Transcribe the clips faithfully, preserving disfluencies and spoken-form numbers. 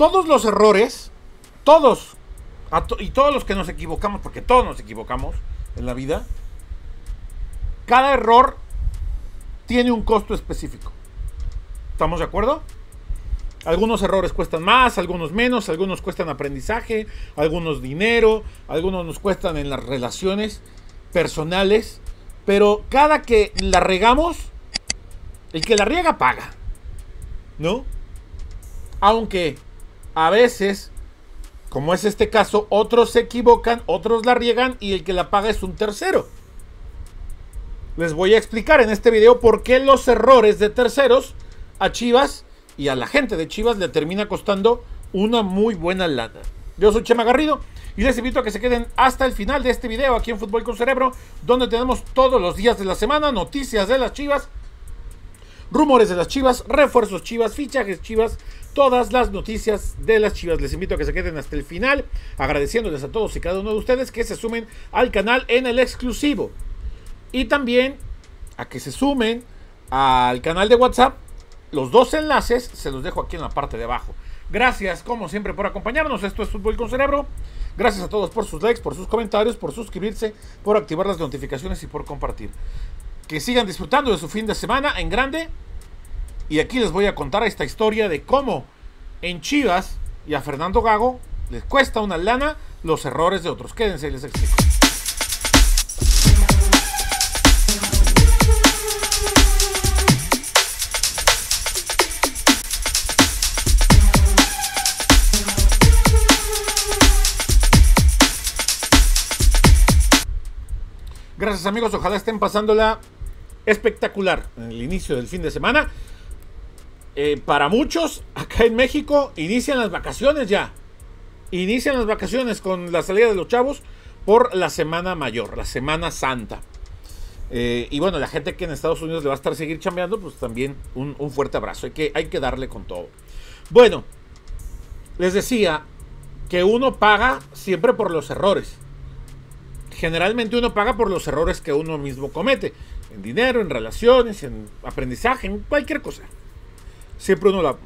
todos los errores, todos, a to y todos los que nos equivocamos, porque todos nos equivocamos en la vida, cada error tiene un costo específico. ¿Estamos de acuerdo? Algunos errores cuestan más, algunos menos, algunos cuestan aprendizaje, algunos dinero, algunos nos cuestan en las relaciones personales, pero cada que la regamos, el que la riega paga, ¿no? Aunque a veces, como es este caso, otros se equivocan, otros la riegan y el que la paga es un tercero. Les voy a explicar en este video por qué los errores de terceros a Chivas y a la gente de Chivas le termina costando una muy buena lana. Yo soy Chema Garrido y les invito a que se queden hasta el final de este video aquí en Fútbol con Cerebro, donde tenemos todos los días de la semana noticias de las Chivas, rumores de las Chivas, refuerzos Chivas, fichajes Chivas, todas las noticias de las Chivas. Les invito a que se queden hasta el final, agradeciéndoles a todos y cada uno de ustedes que se sumen al canal en el exclusivo. Y también a que se sumen al canal de WhatsApp. Los dos enlaces se los dejo aquí en la parte de abajo. Gracias, como siempre, por acompañarnos. Esto es Fútbol con Cerebro. Gracias a todos por sus likes, por sus comentarios, por suscribirse, por activar las notificaciones y por compartir. Que sigan disfrutando de su fin de semana en grande. Y aquí les voy a contar esta historia de cómo en Chivas y a Fernando Gago les cuesta una lana los errores de otros. Quédense y les explico. Gracias amigos, ojalá estén pasándola espectacular en el inicio del fin de semana. Eh, para muchos, acá en México, inician las vacaciones ya. Inician las vacaciones con la salida de los chavos por la Semana Mayor, la Semana Santa. Eh, y bueno, la gente que en Estados Unidos le va a estar seguir chambeando, pues también un, un fuerte abrazo. Hay que, hay que darle con todo. Bueno, les decía que uno paga siempre por los errores. Generalmente uno paga por los errores que uno mismo comete, en dinero, en relaciones, en aprendizaje, en cualquier cosa. Siempre uno la,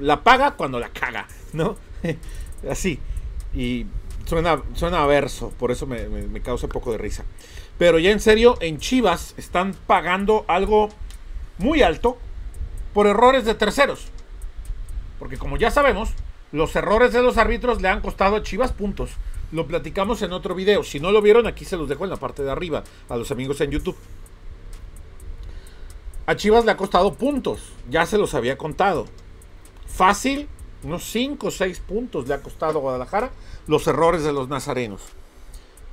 la paga cuando la caga, ¿no? Así, y suena, suena averso, por eso me, me, me causa un poco de risa. Pero ya en serio, en Chivas están pagando algo muy alto por errores de terceros. Porque como ya sabemos, los errores de los árbitros le han costado a Chivas puntos. Lo platicamos en otro video. Si no lo vieron, aquí se los dejo en la parte de arriba a los amigos en YouTube. A Chivas le ha costado puntos. Ya se los había contado. Fácil, unos cinco o seis puntos le ha costado a Guadalajara los errores de los nazarenos.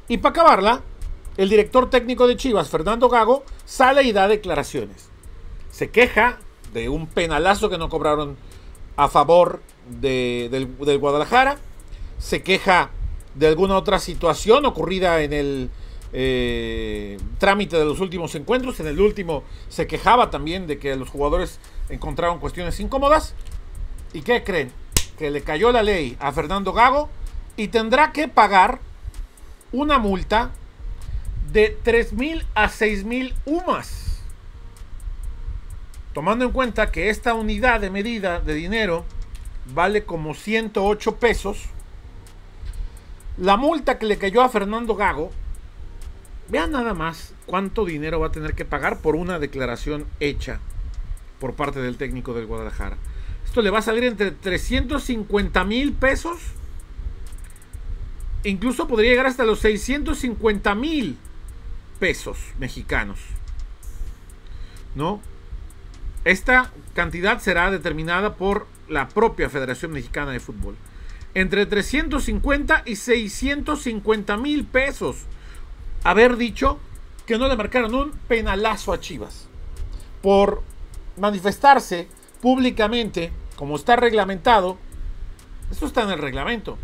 Y para acabarla, el director técnico de Chivas, Fernando Gago, sale y da declaraciones. Se queja de un penalazo que no cobraron a favor de, del, del Guadalajara. Se queja de alguna otra situación ocurrida en el eh, trámite de los últimos encuentros. En el último se quejaba también de que los jugadores encontraron cuestiones incómodas. ¿Y qué creen? Que le cayó la ley a Fernando Gago y tendrá que pagar una multa de tres mil a seis mil U M As. Tomando en cuenta que esta unidad de medida de dinero vale como ciento ocho pesos. La multa que le cayó a Fernando Gago, vean nada más cuánto dinero va a tener que pagar por una declaración hecha por parte del técnico del Guadalajara. Esto le va a salir entre trescientos cincuenta mil pesos, incluso podría llegar hasta los seiscientos cincuenta mil pesos mexicanos, ¿no? Esta cantidad será determinada por la propia Federación Mexicana de Fútbol. Entre trescientos cincuenta y seiscientos cincuenta mil pesos. Haber dicho que no le marcaron un penalazo a Chivas por manifestarse públicamente, como está reglamentado. Eso está en el reglamento.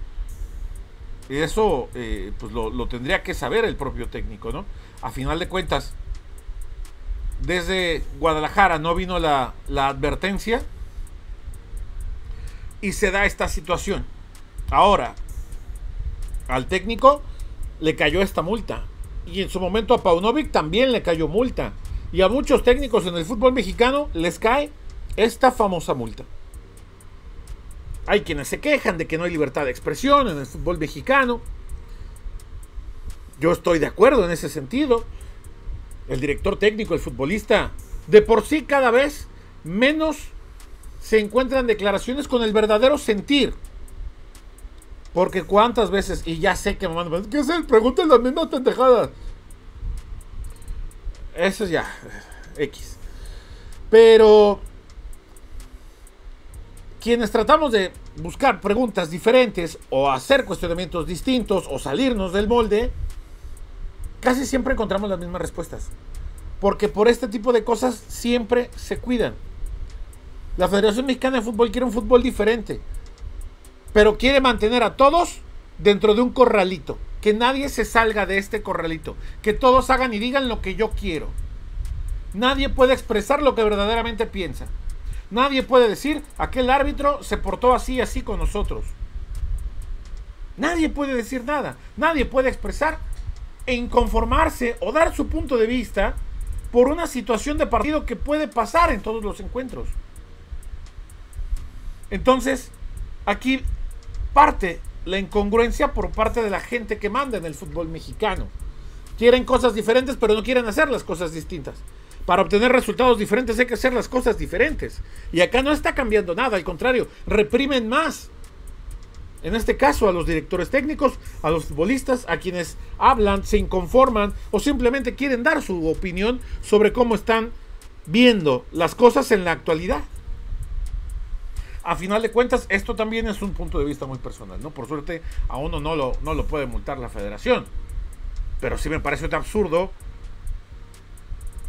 Y eso eh, pues lo, lo tendría que saber el propio técnico, ¿no? A final de cuentas, desde Guadalajara no vino la, la advertencia y se da esta situación. Ahora, al técnico le cayó esta multa. Y en su momento a Paunovic también le cayó multa. Y a muchos técnicos en el fútbol mexicano les cae esta famosa multa. Hay quienes se quejan de que no hay libertad de expresión en el fútbol mexicano. Yo estoy de acuerdo en ese sentido. El director técnico, el futbolista, de por sí cada vez menos se encuentran declaraciones con el verdadero sentir. Porque cuántas veces, y ya sé que me mandan, ¿qué es él? Pregunten las mismas pendejadas. Eso es ya X. Pero quienes tratamos de buscar preguntas diferentes o hacer cuestionamientos distintos o salirnos del molde, casi siempre encontramos las mismas respuestas. Porque por este tipo de cosas siempre se cuidan. La Federación Mexicana de Fútbol quiere un fútbol diferente, pero quiere mantener a todos dentro de un corralito. Que nadie se salga de este corralito. Que todos hagan y digan lo que yo quiero. Nadie puede expresar lo que verdaderamente piensa. Nadie puede decir, aquel árbitro se portó así, así con nosotros. Nadie puede decir nada. Nadie puede expresar e inconformarse o dar su punto de vista por una situación de partido que puede pasar en todos los encuentros. Entonces, aquí parte la incongruencia por parte de la gente que manda en el fútbol mexicano. Quieren cosas diferentes, pero no quieren hacer las cosas distintas. Para obtener resultados diferentes hay que hacer las cosas diferentes. Y acá no está cambiando nada, al contrario, reprimen más. En este caso, a los directores técnicos, a los futbolistas, a quienes hablan, se inconforman o simplemente quieren dar su opinión sobre cómo están viendo las cosas en la actualidad. A final de cuentas, esto también es un punto de vista muy personal, ¿no? Por suerte, a uno no lo, no lo puede multar la federación. Pero sí me parece tan absurdo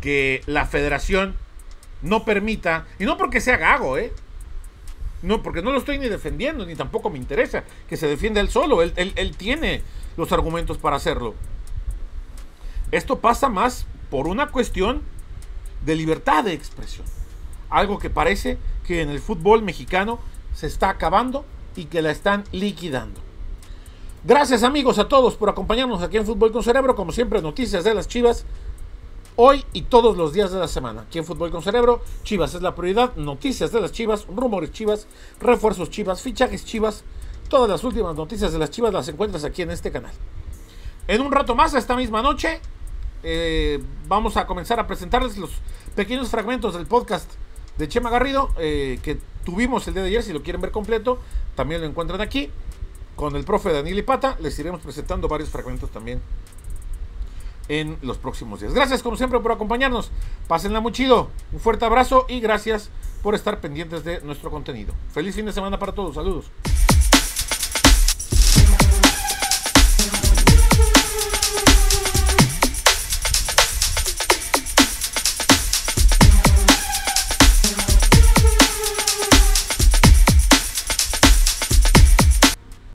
que la federación no permita, y no porque sea Gago, ¿eh? No, porque no lo estoy ni defendiendo, ni tampoco me interesa que se defienda él solo. Él, él, él tiene los argumentos para hacerlo. Esto pasa más por una cuestión de libertad de expresión. Algo que parece que en el fútbol mexicano se está acabando y que la están liquidando. Gracias, amigos, a todos por acompañarnos aquí en Fútbol con Cerebro. Como siempre, noticias de las Chivas hoy y todos los días de la semana. Aquí en Fútbol con Cerebro, Chivas es la prioridad. Noticias de las Chivas, rumores Chivas, refuerzos Chivas, fichajes Chivas. Todas las últimas noticias de las Chivas las encuentras aquí en este canal. En un rato más, esta misma noche, eh, vamos a comenzar a presentarles los pequeños fragmentos del podcast de Chema Garrido, eh, que tuvimos el día de ayer. Si lo quieren ver completo, también lo encuentran aquí, con el profe Daniel y Pata. Les iremos presentando varios fragmentos también en los próximos días. Gracias, como siempre, por acompañarnos. Pásenla muy chido, un fuerte abrazo y gracias por estar pendientes de nuestro contenido. Feliz fin de semana para todos, saludos.